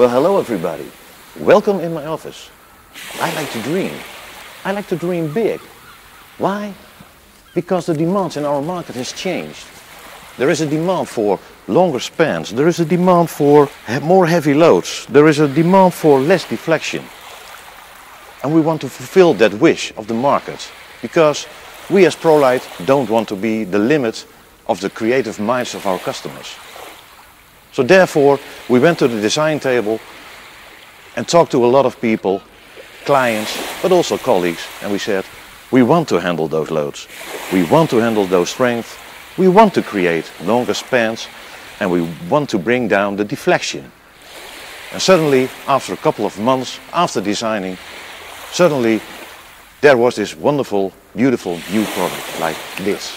Well, hello everybody. Welcome in my office. I like to dream. I like to dream big. Why? Because the demands in our market has changed. There is a demand for longer spans. There is a demand for more heavy loads. There is a demand for less deflection. And we want to fulfill that wish of the market, because we as Prolyte don't want to be the limit of the creative minds of our customers. So therefore, we went to the design table and talked to a lot of people, clients, but also colleagues, and we said, we want to handle those loads, we want to handle those strengths, we want to create longer spans, and we want to bring down the deflection. And suddenly, after a couple of months, after designing, suddenly there was this wonderful, beautiful new product like this.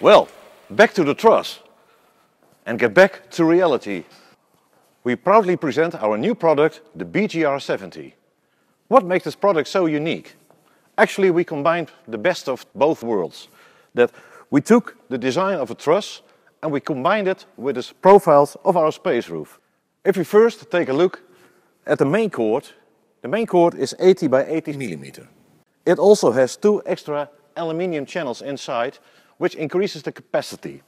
Well, back to the truss and get back to reality. We proudly present our new product, the BGR70. What makes this product so unique? Actually, we combined the best of both worlds. That we took the design of a truss and we combined it with the profiles of our space roof. If we first take a look at the main cord is 80 by 80 millimeter. It also has two extra aluminium channels inside, which increases the capacity.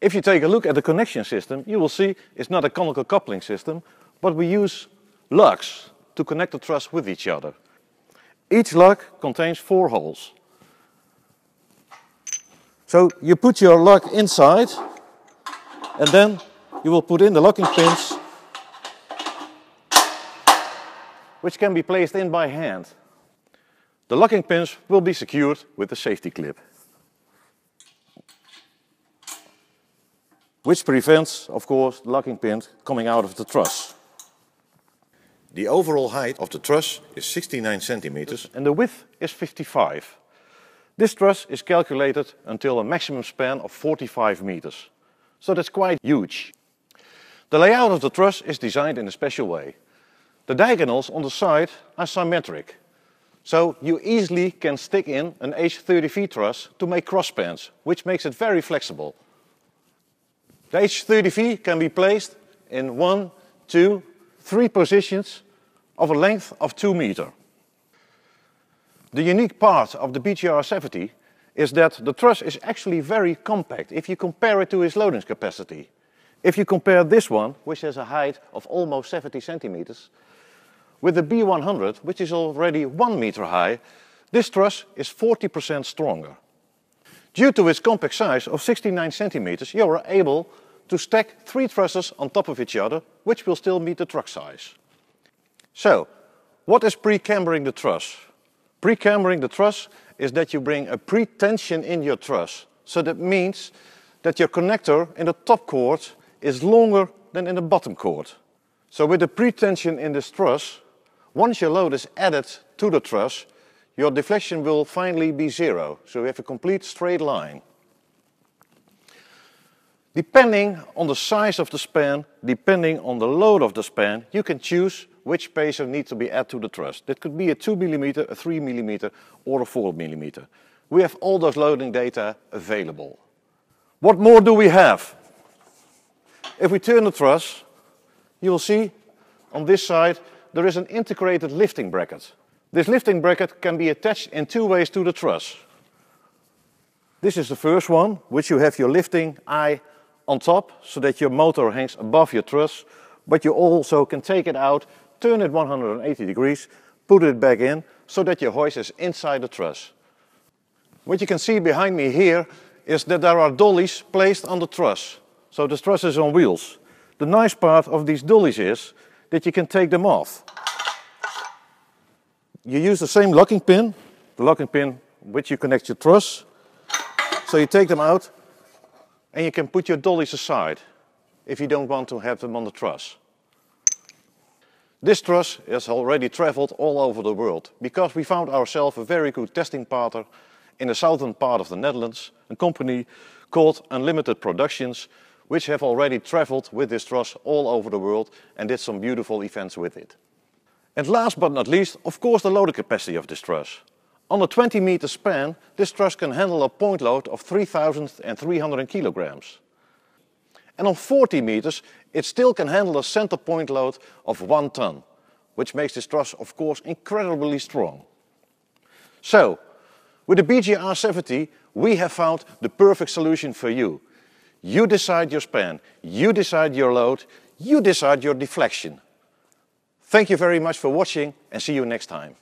If you take a look at the connection system, you will see it's not a conical coupling system, but we use lugs to connect the truss with each other. Each lug contains 4 holes. So you put your lug inside, and then you will put in the locking pins, which can be placed in by hand. The locking pins will be secured with a safety clip, which prevents, of course, the locking pins coming out of the truss. The overall height of the truss is 69 centimeters and the width is 55. This truss is calculated until a maximum span of 45 meters. So that's quite huge. The layout of the truss is designed in a special way. The diagonals on the side are symmetric. So you easily can stick in an H30V truss to make cross spans, which makes it very flexible. The H30V can be placed in 1, 2, 3 positions of a length of 2 meters. The unique part of the BGR70 is that the truss is actually very compact if you compare it to its loading capacity. If you compare this one, which has a height of almost 70 centimeters, with the B100, which is already 1 meter high, this truss is 40% stronger. Due to its compact size of 69 centimeters, you are able to stack 3 trusses on top of each other, which will still meet the truck size. So, what is pre-cambering the truss? Pre-cambering the truss is that you bring a pre-tension in your truss. So that means that your connector in the top cord is longer than in the bottom cord. So with the pre-tension in this truss, once your load is added to the truss, your deflection will finally be 0, so you have a complete straight line. Depending on the size of the span, depending on the load of the span, you can choose which spacer needs to be added to the truss. That could be a 2 millimeter, a 3 millimeter, or a 4 millimeter. We have all those loading data available. What more do we have? If we turn the truss, you will see on this side there is an integrated lifting bracket. This lifting bracket can be attached in 2 ways to the truss. This is the first one, which you have your lifting eye on top, so that your motor hangs above your truss, but you also can take it out, turn it 180 degrees, put it back in, so that your hoist is inside the truss. What you can see behind me here is that there are dollies placed on the truss, so the truss is on wheels. The nice part of these dollies is that you can take them off. You use the same locking pin, the locking pin which you connect your truss. So you take them out and you can put your dollies aside if you don't want to have them on the truss. This truss has already traveled all over the world because we found ourselves a very good testing partner in the southern part of the Netherlands, a company called Unlimited Productions, which have already traveled with this truss all over the world and did some beautiful events with it. And last but not least, of course, the loading capacity of this truss. On a 20-meter span, this truss can handle a point load of 3,300 kilograms. and on 40 meters it still can handle a center point load of 1 ton, which makes this truss of course incredibly strong. So, with the BGR70 we have found the perfect solution for you. You decide your span, you decide your load, you decide your deflection. Thank you very much for watching and see you next time.